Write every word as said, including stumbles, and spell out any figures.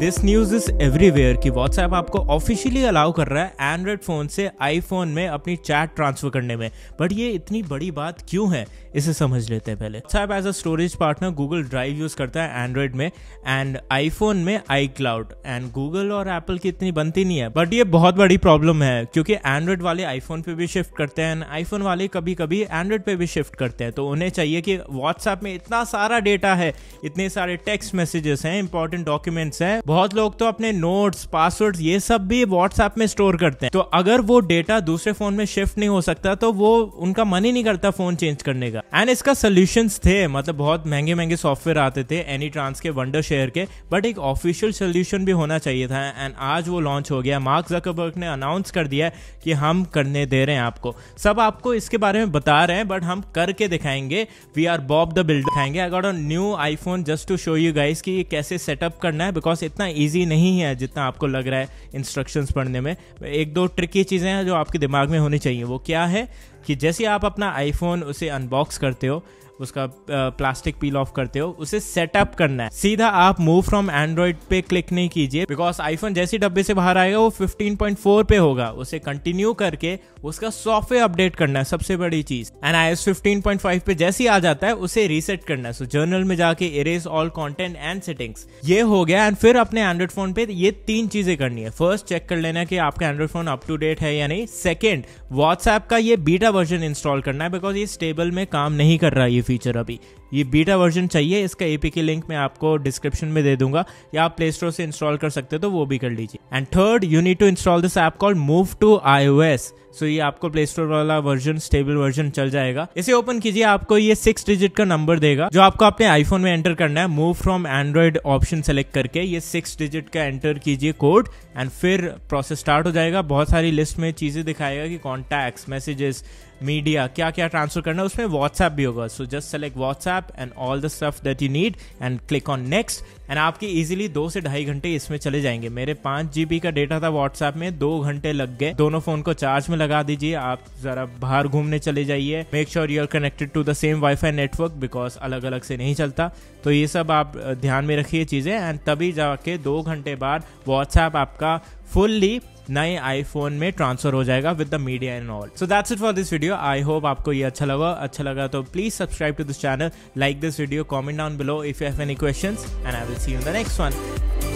This news is everywhere कि WhatsApp आपको officially allow कर रहा है एंड्रॉयड फ़ोन से आईफोन में अपनी चैट ट्रांसफर करने में, बट ये इतनी बड़ी बात क्यों है इसे समझ लेते हैं पहले। WhatsApp as a storage partner Google Drive use करता है एंड्रॉयड में एंड आईफोन में iCloud, एंड Google और Apple की इतनी बनती नहीं है, बट ये बहुत बड़ी प्रॉब्लम है क्योंकि एंड्रॉयड वाले आईफोन पे भी शिफ्ट करते हैं, आईफोन वाले कभी कभी एंड्रॉयड पे भी शिफ्ट करते हैं। तो उन्हें चाहिए कि WhatsApp में इतना सारा डेटा है, इतने सारे टेक्स्ट मैसेजेस हैं, इंपॉर्टेंट डॉक्यूमेंट्स हैं, बहुत लोग तो अपने नोट्स, पासवर्ड्स ये सब भी WhatsApp में स्टोर करते हैं। तो अगर वो डेटा दूसरे फोन में शिफ्ट नहीं हो सकता तो वो उनका मन ही नहीं करता फोन चेंज करने का। एंड इसका सोल्यूशंस थे, मतलब बहुत महंगे महंगे सॉफ्टवेयर आते थे AnyTrans के, Wondershare के, बट एक ऑफिशियल सोल्यूशन भी होना चाहिए था एंड आज वो लॉन्च हो गया। मार्क ज़करबर्ग ने अनाउंस कर दिया कि हम करने दे रहे हैं आपको, सब आपको इसके बारे में बता रहे हैं बट हम करके दिखाएंगे। We are Bob the builder दिखाएंगे। I got a new iPhone just to show you guys कि ये कैसे सेटअप करना है, बिकॉज इतना ईजी नहीं है जितना आपको लग रहा है इंस्ट्रक्शंस पढ़ने में। एक दो ट्रिकी चीज़ें हैं जो आपके दिमाग में होनी चाहिए। वो क्या है कि जैसे आप अपना आईफोन उसे अनबॉक्स करते हो, उसका प्लास्टिक पील ऑफ करते हो, उसे सेटअप करना है। सीधा आप मूव फ्रॉम एंड्रॉइड पे क्लिक नहीं कीजिए बिकॉज आईफोन जैसे डब्बे से बाहर आएगा वो फिफ्टीन पॉइंट फोर पे होगा। उसे कंटिन्यू करके उसका सॉफ्टवेयर अपडेट करना है, सबसे बड़ी चीज। And iOS fifteen point five पे जैसे ही आ जाता है उसे रीसेट करना है। सो जर्नल में जाके erase all content and settings, ये हो गया। एंड फिर अपने एंड्रॉइड फोन पे ये तीन चीजें करनी है। फर्स्ट, चेक कर लेना कि आपका Android phone up to date है या नहीं। सेकेंड, WhatsApp का ये बीटा वर्जन इंस्टॉल करना है बिकॉज ये स्टेबल में काम नहीं कर रहा है फीचर। अभी ये बीटा वर्जन चाहिए, इसका एपीके लिंक मैं आपको डिस्क्रिप्शन में दे दूंगा या आप प्ले स्टोर से इंस्टॉल कर सकते हो तो वो भी कर लीजिए। And third, you need to install this app called move to iOS. So ये आपको प्ले स्टोर वाला वर्जन, स्टेबल वर्जन चल जाएगा। इसे ओपन कीजिए, आपको ये सिक्स डिजिट का नंबर देगा जो आपको अपने आईफोन में एंटर करना है। Move from Android option select करके ये सिक्स डिजिट का एंटर कीजिए कोड एंड फिर प्रोसेस स्टार्ट हो जाएगा। बहुत सारी लिस्ट में चीजें दिखाएगा कि कॉन्टैक्ट्स, मैसेजेस, मीडिया, क्या क्या ट्रांसफर करना है, उसमें WhatsApp भी होगा। So just select WhatsApp and all the stuff that you need and click on next. And आपके इजीली दो से ढाई घंटे इसमें चले जाएंगे। मेरे पाँच जीबी का डेटा था WhatsApp में, दो घंटे लग गए। दोनों फोन को चार्ज में लगा दीजिए, आप जरा बाहर घूमने चले जाइए, make sure you are connected to the same wifi network because अलग अलग से नहीं चलता। तो ये सब आप ध्यान में रखिए चीज़ें, एंड तभी जाके दो घंटे बाद WhatsApp आपका फुल्ली नए आईफोन में ट्रांसफर हो जाएगा with the media and all. So that's it for this video. I hope आपको ये अच्छा लगा। अच्छा लगा तो please subscribe to this channel, like this video, comment down below if you have any questions and I will see you in the next one.